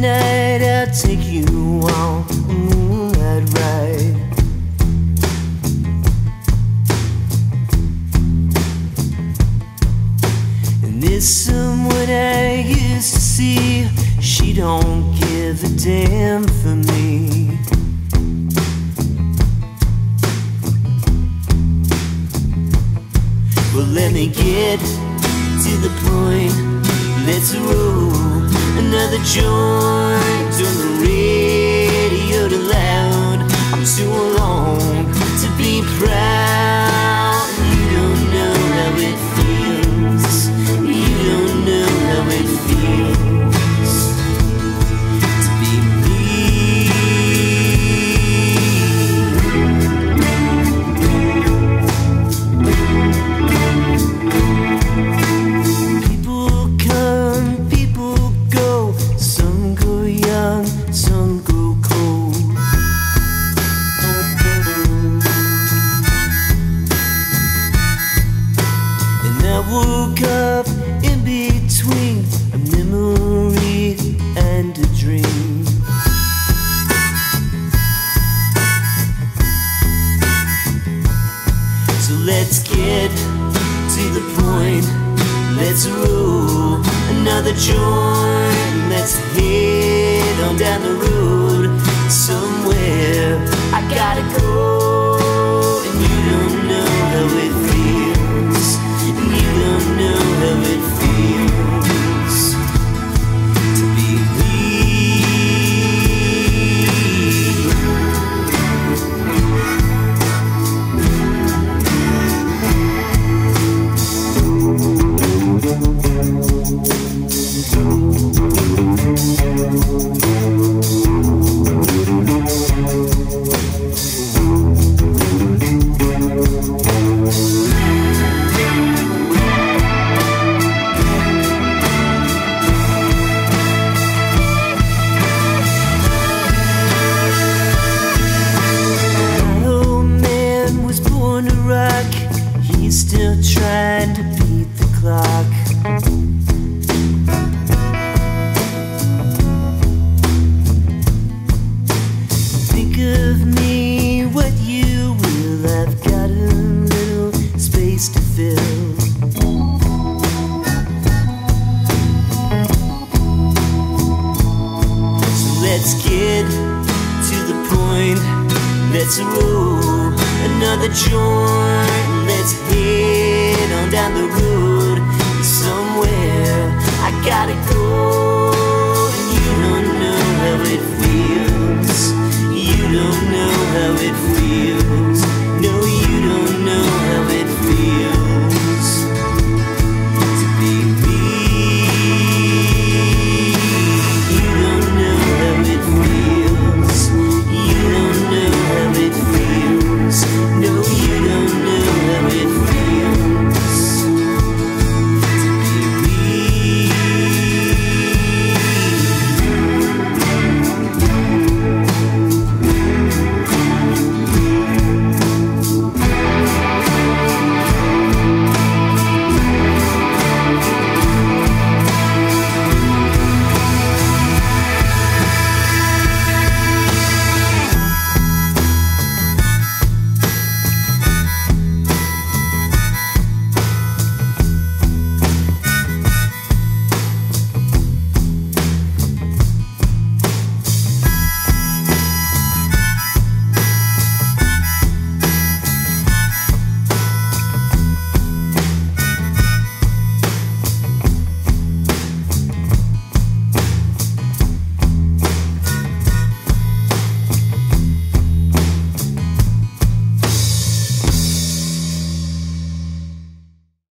Tonight I'll take you on a moonlight ride. And there's someone I used to see, she don't give a damn for me. Well, let me get to the point. Let's roll another joint. Turn the radio to loud. I'm too alone to be proud. You don't know how it feels. You don't know how it feels to be me. People come, people go. Some go young, some go cold. And I woke up in between a memory and a dream. So let's get to the point. Let's roll another joint. Let's head on down the road somewhere. I gotta go, and you don't know how it feels. And you don't know how it feels to be me. My old man was born to rock. He's still trying to beat the clock. Think of me what you will. I've got a little space to fill. So let's get to the point. Let's roll another joint. Let's head on down the road